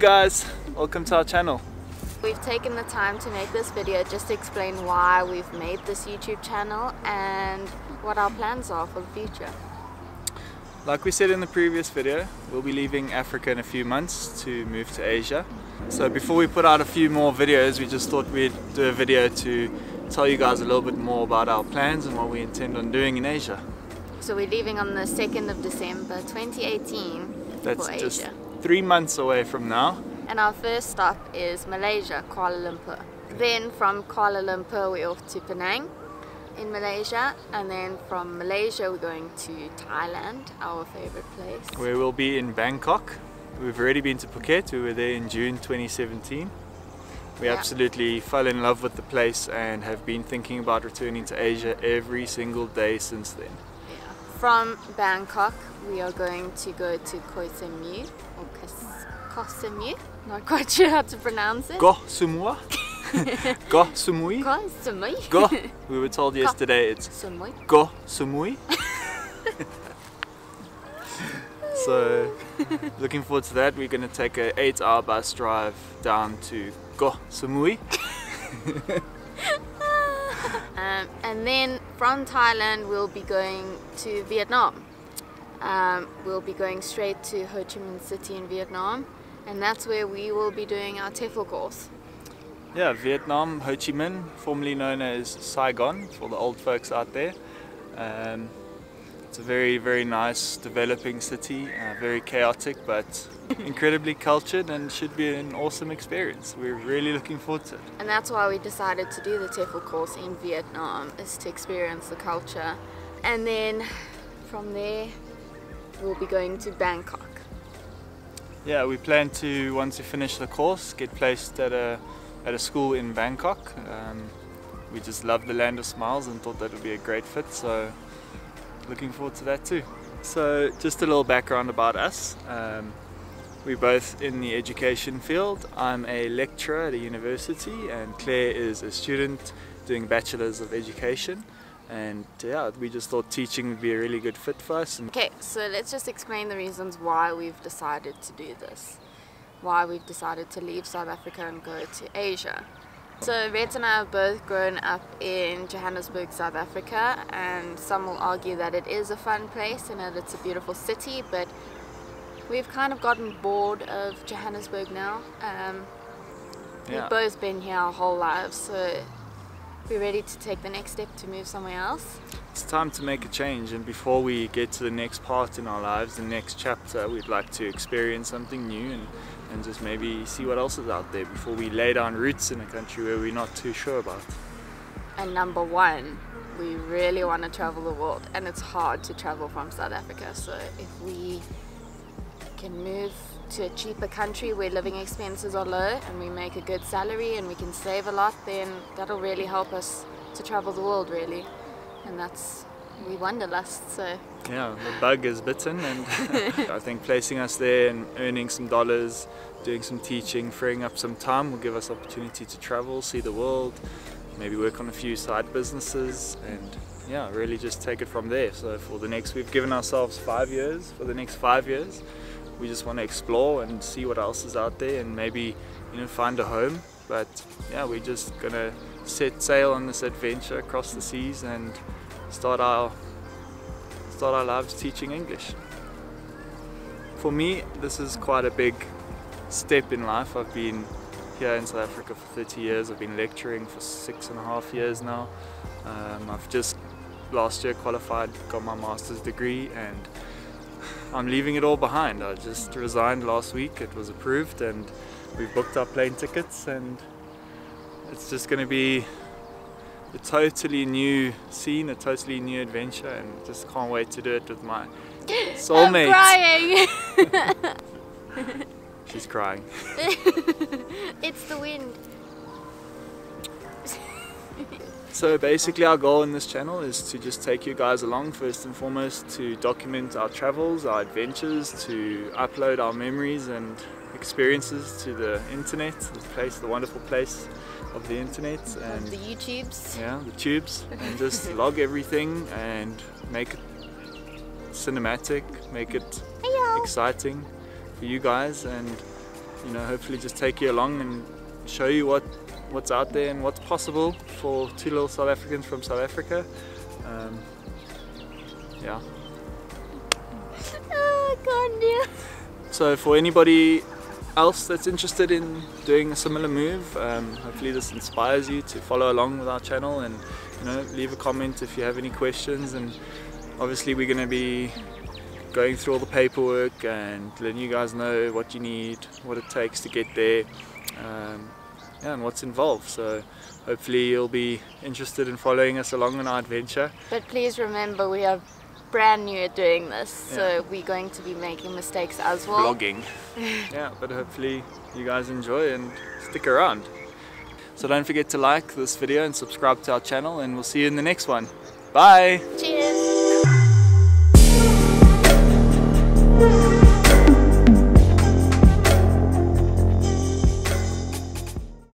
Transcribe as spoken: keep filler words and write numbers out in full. Guys, welcome to our channel. We've taken the time to make this video just to explain why we've made this YouTube channel and what our plans are for the future. Like we said in the previous video, we'll be leaving Africa in a few months to move to Asia. So before we put out a few more videos, we just thought we'd do a video to tell you guys a little bit more about our plans and what we intend on doing in Asia. So we're leaving on the second of December twenty eighteen. That's for just Asia. Three months away from now. And our first stop is Malaysia, Kuala Lumpur. Then from Kuala Lumpur we're off to Penang in Malaysia, and then from Malaysia we're going to Thailand, our favorite place. Where we'll be in Bangkok. We've already been to Phuket, we were there in June twenty seventeen. We yeah. absolutely fell in love with the place and have been thinking about returning to Asia every single day since then. From Bangkok, we are going to go to Koh Samui, or Koh Samui, not quite sure how to pronounce it. Koh Samui. Koh Samui. Koh Samui. Koh. We were told yesterday it's Koh Samui. So, looking forward to that. We're going to take an eight hour bus drive down to Koh Samui. Um, and then from Thailand we'll be going to Vietnam. Um, we'll be going straight to Ho Chi Minh City in Vietnam, and that's where we will be doing our T E F L course. Yeah, Vietnam, Ho Chi Minh, formerly known as Saigon for the old folks out there. Um, it's a very, very nice developing city, uh, very chaotic but incredibly cultured, and should be an awesome experience. We're really looking forward to it. And that's why we decided to do the T E F L course in Vietnam, is to experience the culture. And then from there we'll be going to Bangkok. Yeah, we plan to, once we finish the course, get placed at a, at a school in Bangkok. Um, we just love the land of smiles and thought that would be a great fit, so looking forward to that too. So just a little background about us. Um, we're both in the education field. I'm a lecturer at a university and Claire is a student doing Bachelor's of Education, and yeah, we just thought teaching would be a really good fit for us. Okay, so let's just explain the reasons why we've decided to do this, why we've decided to leave South Africa and go to Asia. So Rhett and I have both grown up in Johannesburg, South Africa, and some will argue that it is a fun place and that it's a beautiful city, but we've kind of gotten bored of Johannesburg now. Um, yeah. We've both been here our whole lives, so we're ready to take the next step to move somewhere else. It's time to make a change, and before we get to the next part in our lives, the next chapter, we'd like to experience something new and, and just maybe see what else is out there before we lay down roots in a country where we're not too sure about. And number one, we really want to travel the world, and it's hard to travel from South Africa, so if we can move to a cheaper country where living expenses are low and we make a good salary and we can save a lot, then that'll really help us to travel the world, really. And that's, we wanderlust, so yeah, the bug is bitten, and I think placing us there and earning some dollars, doing some teaching, freeing up some time will give us opportunity to travel, see the world, maybe work on a few side businesses, and yeah, really just take it from there. So for the next, we've given ourselves five years, for the next five years we just want to explore and see what else is out there, and maybe, you know, find a home. But yeah, we're just gonna set sail on this adventure across the seas and start our start our lives teaching English. For me, this is quite a big step in life. I've been here in South Africa for thirty years. I've been lecturing for six and a half years now. Um, I've just last year qualified, got my master's degree, and I'm leaving it all behind. I just resigned last week, it was approved, and we've booked our plane tickets, and it's just going to be a totally new scene, a totally new adventure, and just can't wait to do it with my soulmate. I'm crying! She's crying. It's the wind. So basically our goal in this channel is to just take you guys along, first and foremost to document our travels, our adventures, to upload our memories and experiences to the internet, the place, the wonderful place of the internet and of the YouTubes. Yeah, the tubes. And just log everything and make it cinematic, make it Hello. exciting for you guys, and you know, hopefully just take you along and show you what what's out there and what's possible for two little South Africans from South Africa. Um, yeah. Oh, God, yeah. So for anybody else that's interested in doing a similar move, um, hopefully this inspires you to follow along with our channel, and you know, leave a comment if you have any questions. And obviously we're going to be going through all the paperwork and letting you guys know what you need, what it takes to get there, um, yeah, and what's involved. So hopefully you'll be interested in following us along on our adventure. But please remember, we are brand new at doing this, yeah. So we're going to be making mistakes as well. Vlogging. Yeah, but hopefully you guys enjoy and stick around. So don't forget to like this video and subscribe to our channel, and we'll see you in the next one. Bye! Cheers.